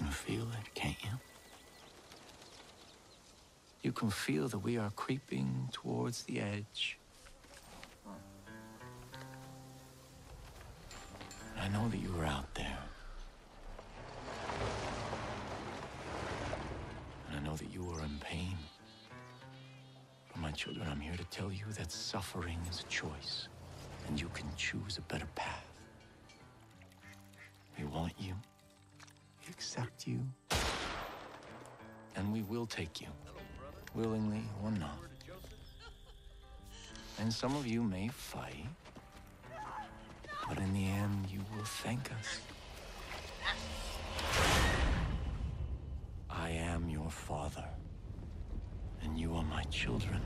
can feel it, can't you? You can feel that we are creeping towards the edge. I know that you were out there. And I know that you were in pain. But my children, I'm here to tell you that suffering is a choice, and you can choose a better path. We want you, we accept you, and we will take you, willingly or not. And some of you may fight, but in the end, you will thank us. I am your father, and you are my children.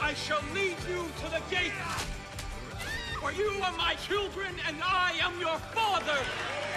I shall lead you to the gate, for you are my children and I am your father.